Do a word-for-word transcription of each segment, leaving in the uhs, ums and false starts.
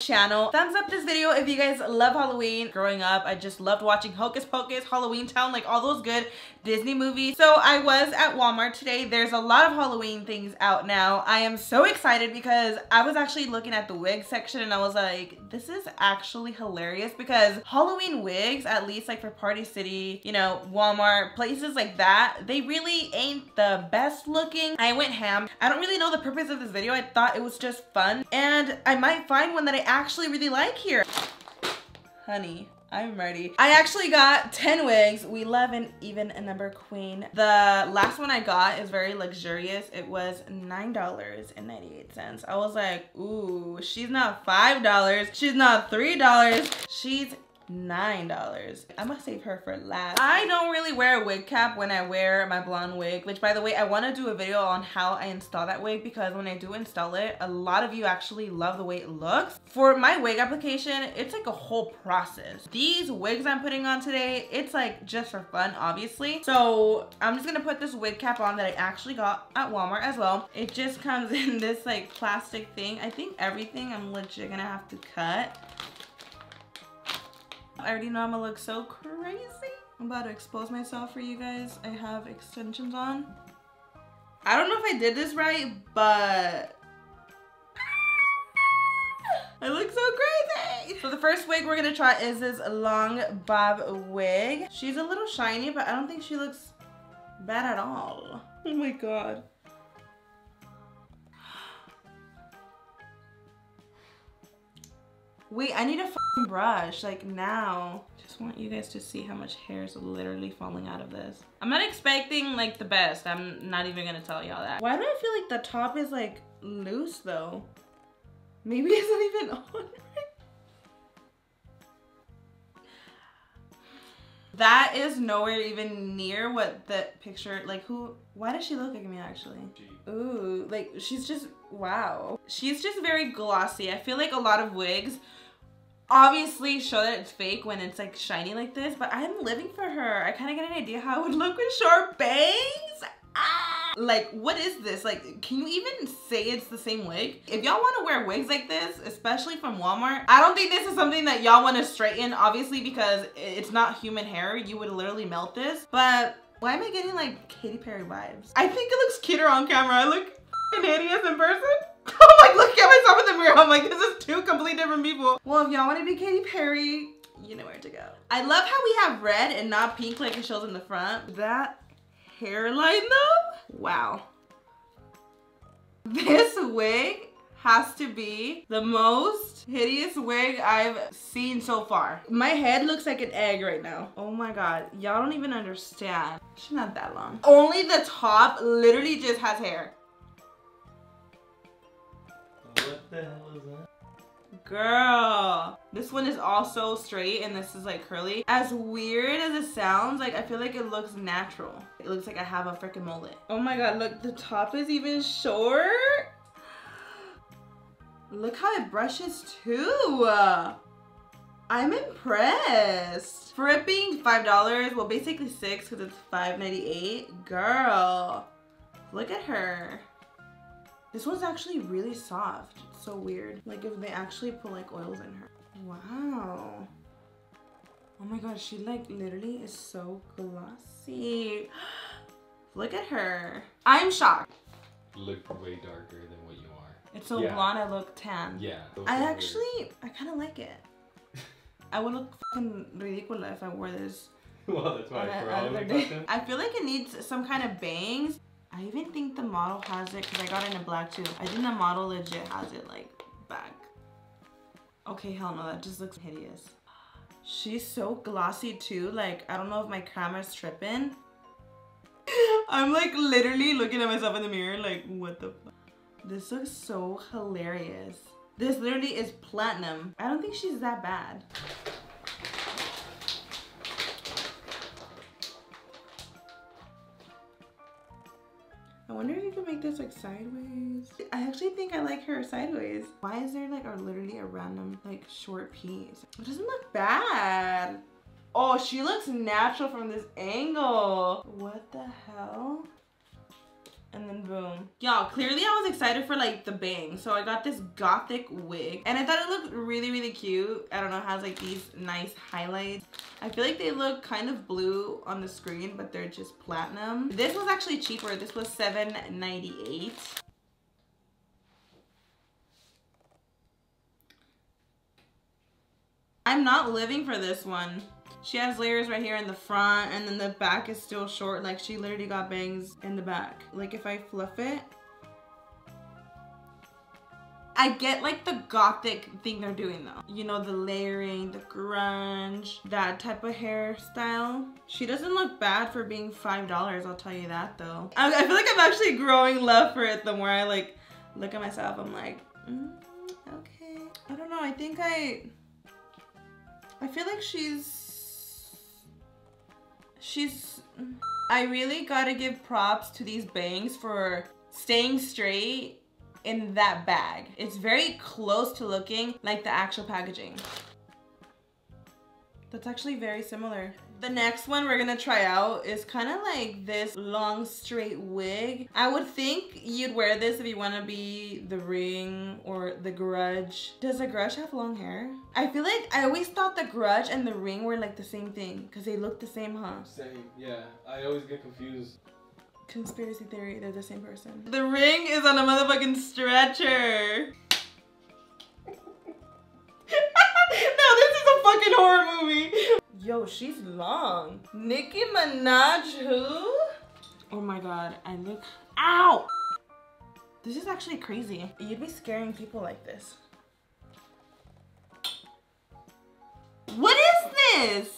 channel. Thumbs up this video if you guys love Halloween. Growing up, I just loved watching Hocus Pocus, Halloween Town, like all those good Disney movies. So I was at Walmart today. There's a lot of Halloween things out now. I am so excited because I was actually looking at the wig section and I was like, this is actually hilarious because Halloween wigs, at least like for Party City, you know, Walmart, places like that, they really ain't the best looking. I went ham. I don't really know the purpose of this video. I thought it was just fun and I might find one that I actually really like here. Honey, I'm ready. I actually got ten wigs. We love an even a number, queen. The last one I got is very luxurious. It was nine dollars and ninety-eight cents. I was like, ooh, she's not five dollars. She's not three dollars. She's nine dollars. I'm gonna save her for last. I don't really wear a wig cap when I wear my blonde wig, which by the way, I want to do a video on how I install that wig because when I do install it, a lot of you actually love the way it looks. For my wig application, it's like a whole process. These wigs I'm putting on today, it's like just for fun, obviously. So I'm just gonna put this wig cap on that I actually got at Walmart as well. It just comes in this like plastic thing. I think everything I'm legit gonna have to cut. I already know I'm gonna look so crazy. I'm about to expose myself for you guys. I have extensions on. I don't know if I did this right, but I look so crazy. So the first wig we're gonna try is this long bob wig. She's a little shiny, but I don't think she looks bad at all. Oh my God. Wait, I need a f***ing brush, like now. Just want you guys to see how much hair is literally falling out of this. I'm not expecting like the best. I'm not even gonna tell y'all that. Why do I feel like the top is like loose though? Maybe it's not even on. That is nowhere even near what the picture, like who, why does she look like me actually? Ooh, like she's just, wow. She's just very glossy. I feel like a lot of wigs obviously show that it's fake when it's like shiny like this, but I'm living for her. I kind of get an idea how it would look with short bangs. Ah! Like, what is this? Like, can you even say it's the same wig? If y'all want to wear wigs like this, especially from Walmart, I don't think this is something that y'all want to straighten, obviously, because it's not human hair. You would literally melt this. But why am I getting like Katy Perry vibes? I think it looks cuter on camera. I look hideous in person. I'm like looking at myself in the mirror. I'm like, this is two completely different people. Well, if y'all want to be Katy Perry, you know where to go. I love how we have red and not pink like it shows in the front. That hairline though? Wow. This wig has to be the most hideous wig I've seen so far. My head looks like an egg right now. Oh my God, y'all don't even understand. She's not that long. Only the top literally just has hair. What the hell is that? Girl. This one is also straight and this is like curly. As weird as it sounds, like I feel like it looks natural. It looks like I have a freaking mullet. Oh my God, look, the top is even short. Look how it brushes too. I'm impressed. For it being five dollars, well basically six because it's five ninety-eight. Girl, look at her. This one's actually really soft. It's so weird. Like if they actually put like oils in her. Wow. Oh my God, she like literally is so glossy. Look at her. I'm shocked. You look way darker than what you are. It's so yeah. Blonde, I look tan. Yeah. I actually, I kind of like it. I would look fucking ridiculous if I wore this. Well, that's my problem. I feel like it needs some kind of bangs. I even think the model has it because I got it in a black too. I think the model legit has it like back. Okay, hell no, that just looks hideous. She's so glossy too. Like, I don't know if my camera's tripping. I'm like literally looking at myself in the mirror like, what the fuck? This looks so hilarious. This literally is platinum. I don't think she's that bad. I wonder if you can make this like sideways. I actually think I like her sideways. Why is there like a literally a random like short piece? It doesn't look bad. Oh, she looks natural from this angle. What the hell? and then boom. Y'all, clearly I was excited for like the bang. So I got this gothic wig and I thought it looked really, really cute. I don't know, it has like these nice highlights. I feel like they look kind of blue on the screen, but they're just platinum. This was actually cheaper. This was seven ninety-eight. I'm not living for this one. She has layers right here in the front, and then the back is still short. Like, she literally got bangs in the back. Like, if I fluff it, I get like the gothic thing they're doing though. You know, the layering, the grunge, that type of hairstyle. She doesn't look bad for being five dollars, I'll tell you that though. I, I feel like I'm actually growing love for it the more I like look at myself. I'm like, mm, okay. I don't know, I think I, I feel like she's, She's, I really gotta give props to these bangs for staying straight in that bag. It's very close to looking like the actual packaging. That's actually very similar. The next one we're gonna try out is kind of like this long straight wig. I would think you'd wear this if you want to be The Ring or The Grudge. Does The Grudge have long hair? I feel like I always thought The Grudge and The Ring were like the same thing because they look the same, huh? Same, yeah. I always get confused. Conspiracy theory, they're the same person. The Ring is on a motherfucking stretcher. No, this is a fucking horror movie. Yo, she's long. Nicki Minaj, who? Oh my god, I look. Ow! This is actually crazy. You'd be scaring people like this. What is this?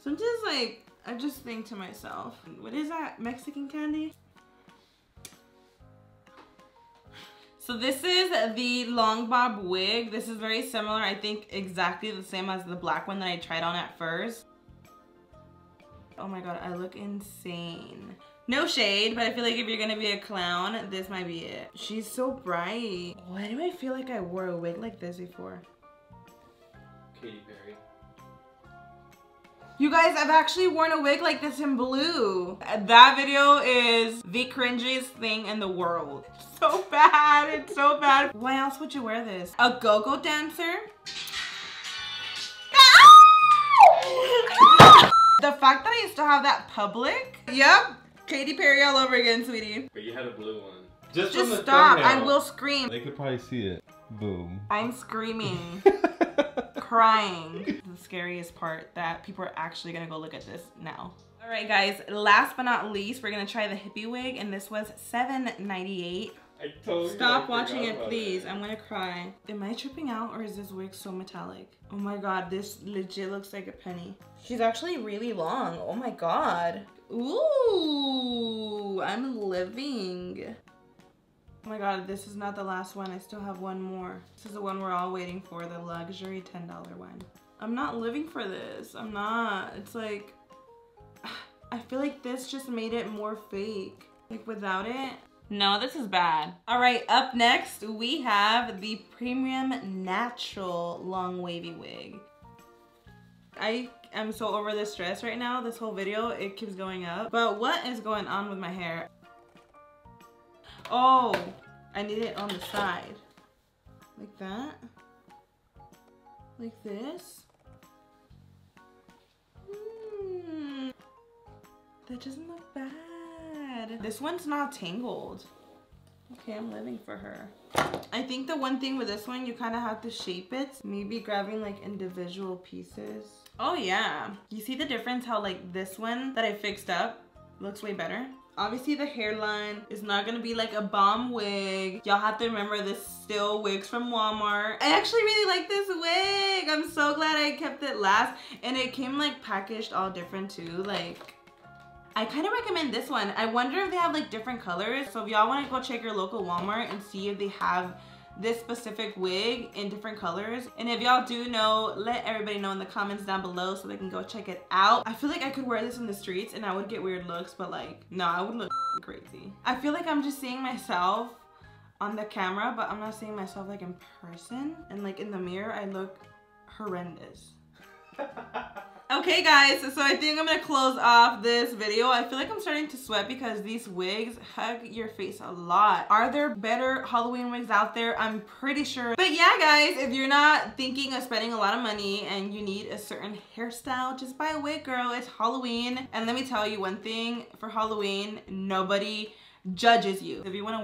Sometimes, like, I just think to myself, what is that? Mexican candy? So this is the long bob wig. This is very similar. I think exactly the same as the black one that I tried on at first. Oh my god, I look insane. No shade, but I feel like if you're gonna be a clown, this might be it. She's so bright. Why do I feel like I wore a wig like this before? Katy Perry. You guys, I've actually worn a wig like this in blue. That video is the cringiest thing in the world. So bad, it's so bad. Why else would you wear this? A go-go dancer? The fact that I used to have that public. Yep, Katy Perry all over again, sweetie. But you had a blue one. Just, Just from the stop, thumbnail. I will scream. They could probably see it. Boom. I'm screaming. Crying. The scariest part that people are actually gonna go look at this now. All right guys, last but not least, we're gonna try the hippie wig, and this was seven ninety-eight. I told you. Stop watching it, please. I'm gonna cry. Am I tripping out or is this wig so metallic? Oh my god, this legit looks like a penny. She's actually really long. Oh my god. Ooh, I'm living. Oh my god, this is not the last one. I still have one more. This is the one we're all waiting for, the luxury ten dollar one. I'm not living for this. I'm not. It's like, I feel like this just made it more fake. Like without it. No, this is bad. All right, up next we have the premium natural long wavy wig. I am so over this dress right now. This whole video, it keeps going up. But what is going on with my hair? Oh, I need it on the side. Like that. Like this. Mm, that doesn't look bad. This one's not tangled. Okay, I'm living for her. I think the one thing with this one, you kind of have to shape it. Maybe grabbing like individual pieces. Oh yeah. You see the difference how like this one that I fixed up looks way better? Obviously the hairline is not gonna be like a bomb wig. Y'all have to remember this still wigs from Walmart. I actually really like this wig. I'm so glad I kept it last. And it came like packaged all different too. Like, I kind of recommend this one. I wonder if they have like different colors. So if y'all wanna go check your local Walmart and see if they have this specific wig in different colors, and if y'all do know, let everybody know in the comments down below so they can go check it out. I feel like I could wear this in the streets and I would get weird looks, but like, no, I would look crazy. I feel like I'm just seeing myself on the camera, but I'm not seeing myself like in person, and like in the mirror I look horrendous. Okay guys, so I think I'm gonna close off this video. I feel like I'm starting to sweat because these wigs hug your face a lot. Are there better Halloween wigs out there? I'm pretty sure. But yeah guys, if you're not thinking of spending a lot of money and you need a certain hairstyle, just buy a wig, girl. It's Halloween. And let me tell you one thing, for Halloween, nobody judges you. If you wanna